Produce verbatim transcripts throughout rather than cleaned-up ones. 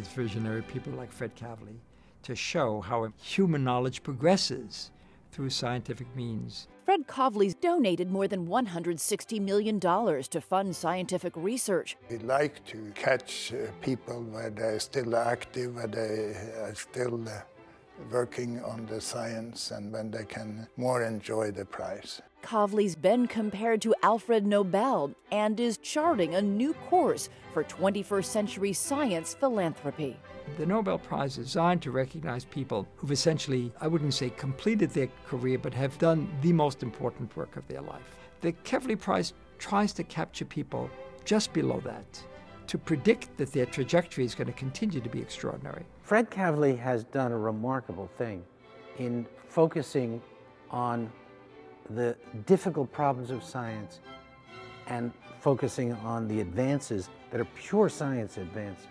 these visionary people like Fred Kavli to show how human knowledge progresses through scientific means. Fred Kavli's donated more than one hundred sixty million dollars to fund scientific research. We like to catch uh, people where they're still active, where they are still uh, working on the science, and when they can more enjoy the prize. Kavli's been compared to Alfred Nobel and is charting a new course for twenty-first century science philanthropy. The Nobel Prize is designed to recognize people who've essentially, I wouldn't say completed their career, but have done the most important work of their life. The Kavli Prize tries to capture people just below that, to predict that their trajectory is going to continue to be extraordinary. Fred Kavli has done a remarkable thing in focusing on the difficult problems of science and focusing on the advances that are pure science advances.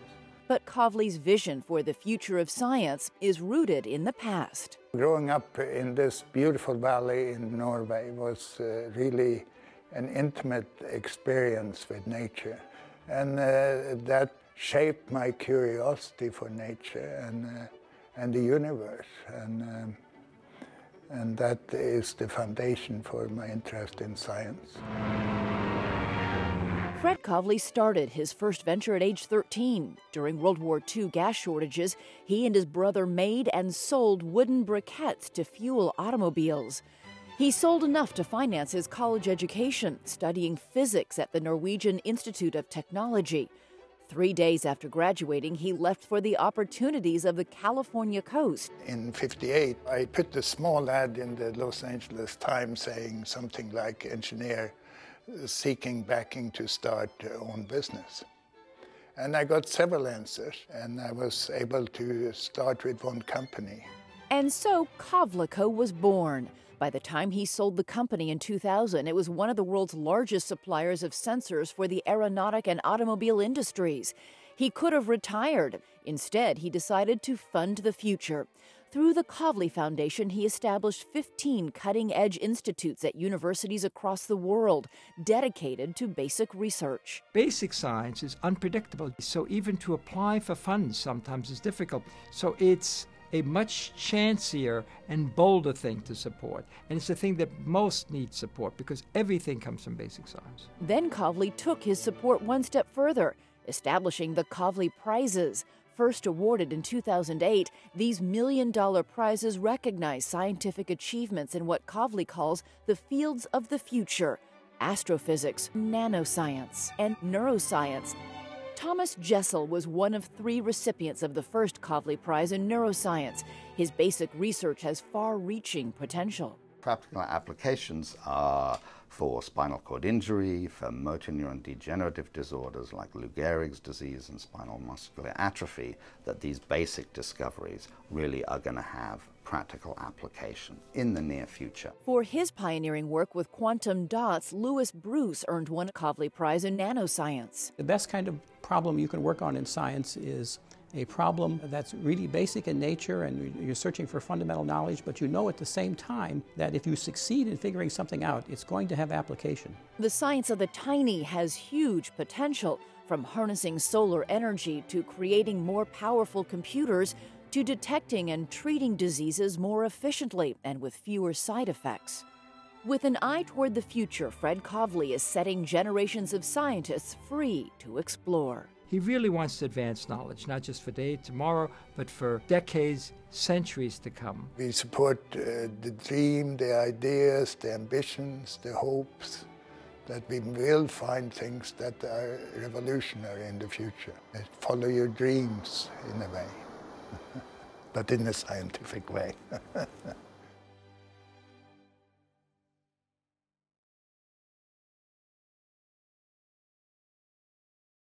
But Kavli's vision for the future of science is rooted in the past. Growing up in this beautiful valley in Norway was uh, really an intimate experience with nature. And uh, that shaped my curiosity for nature and, uh, and the universe. And, um, and that is the foundation for my interest in science. Fred Kavli started his first venture at age thirteen. During World War Two gas shortages, he and his brother made and sold wooden briquettes to fuel automobiles. He sold enough to finance his college education, studying physics at the Norwegian Institute of Technology. Three days after graduating, he left for the opportunities of the California coast. In fifty-eight, I put a small ad in the Los Angeles Times saying something like, engineer seeking backing to start own business. And I got several answers, and I was able to start with one company. And so Kavlico was born. By the time he sold the company in two thousand, it was one of the world's largest suppliers of sensors for the aeronautic and automobile industries. He could have retired. Instead, he decided to fund the future. Through the Kavli Foundation, he established fifteen cutting-edge institutes at universities across the world dedicated to basic research. Basic science is unpredictable, so even to apply for funds sometimes is difficult. So it's a much chancier and bolder thing to support. And it's the thing that most needs support, because everything comes from basic science. Then Kavli took his support one step further, establishing the Kavli Prizes. First awarded in two thousand eight, these million-dollar prizes recognize scientific achievements in what Kavli calls the fields of the future: astrophysics, nanoscience, and neuroscience. Thomas Jessell was one of three recipients of the first Kavli Prize in neuroscience. His basic research has far-reaching potential. Practical applications are for spinal cord injury, for motor neuron degenerative disorders like Lou Gehrig's disease and spinal muscular atrophy, that these basic discoveries really are going to have practical application in the near future. For his pioneering work with quantum dots, Lewis Bruce earned one Kavli Prize in nanoscience. The best kind of problem you can work on in science is a problem that's really basic in nature, and you're searching for fundamental knowledge, but you know at the same time that if you succeed in figuring something out, it's going to have application. The science of the tiny has huge potential, from harnessing solar energy to creating more powerful computers to detecting and treating diseases more efficiently and with fewer side effects. With an eye toward the future, Fred Kavli is setting generations of scientists free to explore. He really wants to advance knowledge, not just for today, tomorrow, but for decades, centuries to come. We support uh, the dream, the ideas, the ambitions, the hopes that we will find things that are revolutionary in the future. Follow your dreams in a way, but in a scientific way.